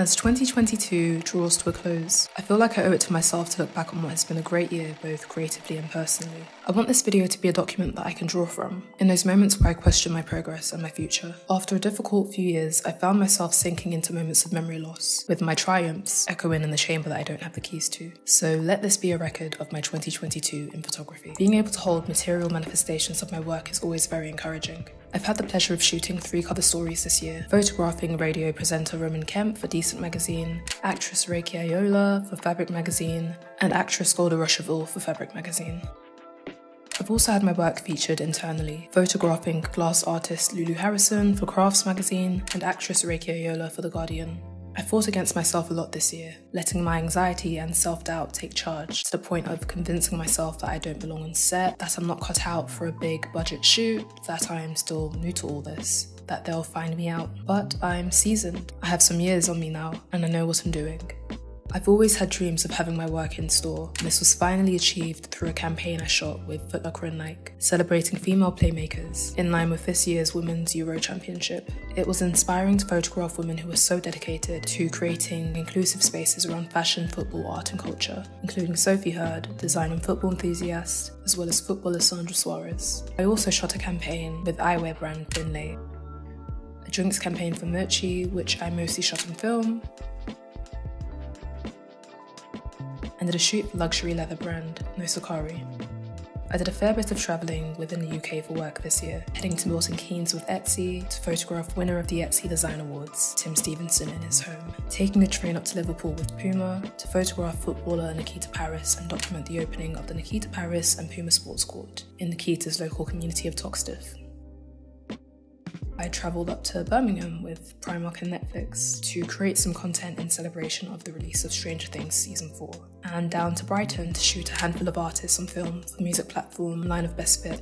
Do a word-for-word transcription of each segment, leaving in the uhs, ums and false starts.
As twenty twenty-two draws to a close, I feel like I owe it to myself to look back on what has been a great year, both creatively and personally. I want this video to be a document that I can draw from, in those moments where I question my progress and my future. After a difficult few years, I found myself sinking into moments of memory loss, with my triumphs echoing in the chamber that I don't have the keys to. So let this be a record of my twenty twenty-two in photography. Being able to hold material manifestations of my work is always very encouraging. I've had the pleasure of shooting three cover stories this year, photographing radio presenter Roman Kemp for Decent Magazine, actress Rakie Ayola for Fabric Magazine, and actress Golda Rosheuvel for Fabric Magazine. I've also had my work featured internally, photographing glass artist Lulu Harrison for Crafts Magazine and actress Rakie Ayola for The Guardian. I fought against myself a lot this year, letting my anxiety and self-doubt take charge to the point of convincing myself that I don't belong on set, that I'm not cut out for a big budget shoot, that I am still new to all this, that they'll find me out. But I'm seasoned. I have some years on me now, and I know what I'm doing. I've always had dreams of having my work in store, and this was finally achieved through a campaign I shot with Footlocker and Nike, celebrating female playmakers, in line with this year's Women's Euro Championship. It was inspiring to photograph women who were so dedicated to creating inclusive spaces around fashion, football, art and culture, including Sophie Heard, design and football enthusiast, as well as footballer Sandra Suarez. I also shot a campaign with eyewear brand Finlay, a drinks campaign for Mirchi, which I mostly shot on film, and did a shoot for luxury leather brand, Mosokari. I did a fair bit of travelling within the U K for work this year, heading to Milton Keynes with Etsy to photograph winner of the Etsy Design Awards, Tim Stevenson, in his home, taking the train up to Liverpool with Puma to photograph footballer Nikita Paris and document the opening of the Nikita Paris and Puma Sports Court in Nikita's local community of Toxteth. I travelled up to Birmingham with Primark and Netflix to create some content in celebration of the release of Stranger Things Season four, and down to Brighton to shoot a handful of artists on film for music platform Line of Best Fit.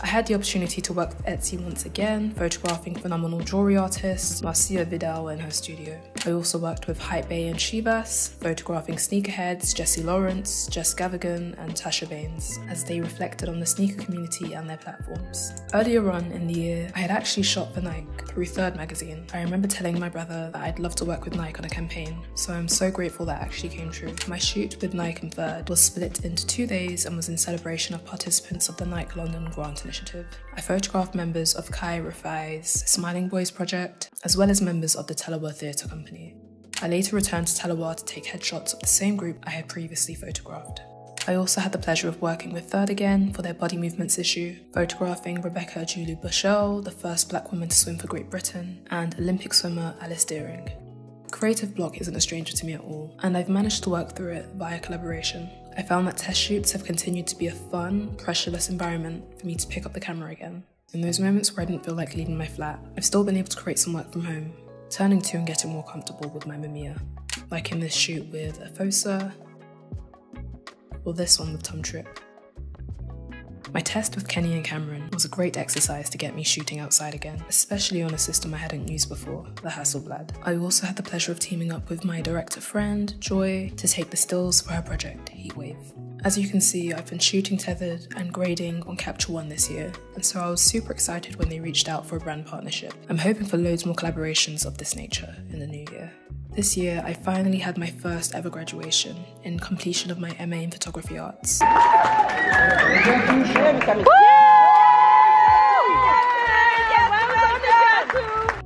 I had the opportunity to work with Etsy once again, photographing phenomenal jewellery artist Marcia Vidal in her studio. I also worked with Hype Bay and Shivas, photographing sneakerheads Jesse Lawrence, Jess Gavigan and Tasha Baines, as they reflected on the sneaker community and their platforms. Earlier on in the year, I had actually shot for Nike through Third Magazine. I remember telling my brother that I'd love to work with Nike on a campaign, so I'm so grateful that actually came true. My shoot with Nike and Third was split into two days and was in celebration of participants of the Nike London Grant Initiative. I photographed members of Kai Rafai's Smiling Boys project, as well as members of the Talawa Theatre Company. I later returned to Talawa to take headshots of the same group I had previously photographed. I also had the pleasure of working with Third again for their body movements issue, photographing Rebecca Julie Bushell, the first black woman to swim for Great Britain, and Olympic swimmer Alice Deering. Creative block isn't a stranger to me at all, and I've managed to work through it via collaboration. I found that test shoots have continued to be a fun, pressureless environment for me to pick up the camera again. In those moments where I didn't feel like leaving my flat, I've still been able to create some work from home, turning to and getting more comfortable with my mamiya, like in this shoot with Afosa, or this one with Tom Tripp. My test with Kenny and Cameron was a great exercise to get me shooting outside again, especially on a system I hadn't used before, the Hasselblad. I also had the pleasure of teaming up with my director friend, Joy, to take the stills for her project, Heatwave. As you can see, I've been shooting tethered and grading on Capture One this year, and so I was super excited when they reached out for a brand partnership. I'm hoping for loads more collaborations of this nature in the new year. This year, I finally had my first ever graduation in completion of my M A in Photography Arts. Woo!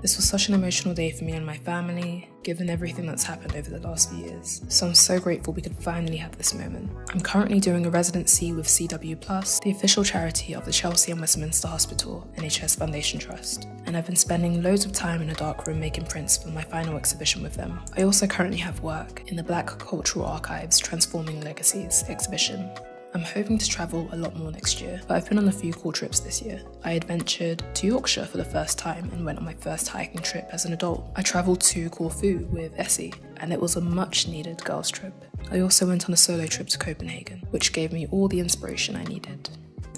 This was such an emotional day for me and my family, given everything that's happened over the last few years. So I'm so grateful we could finally have this moment. I'm currently doing a residency with C W plus, the official charity of the Chelsea and Westminster Hospital N H S Foundation Trust, and I've been spending loads of time in a dark room making prints for my final exhibition with them. I also currently have work in the Black Cultural Archives Transforming Legacies exhibition. I'm hoping to travel a lot more next year, but I've been on a few cool trips this year. I adventured to Yorkshire for the first time and went on my first hiking trip as an adult. I travelled to Corfu with Essie, and it was a much needed girls trip. I also went on a solo trip to Copenhagen, which gave me all the inspiration I needed.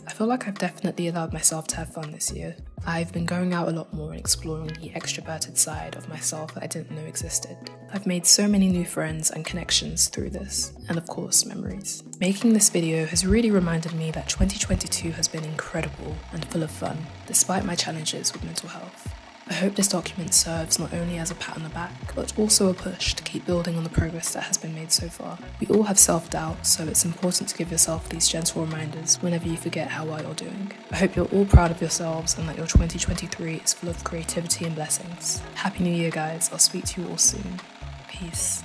I feel like I've definitely allowed myself to have fun this year. I've been going out a lot more and exploring the extroverted side of myself that I didn't know existed. I've made so many new friends and connections through this, and of course, memories. Making this video has really reminded me that twenty twenty-two has been incredible and full of fun, despite my challenges with mental health. I hope this document serves not only as a pat on the back, but also a push to keep building on the progress that has been made so far. We all have self-doubt, so it's important to give yourself these gentle reminders whenever you forget how well you're doing. I hope you're all proud of yourselves and that your twenty twenty-three is full of creativity and blessings. Happy New Year, guys. I'll speak to you all soon. Peace.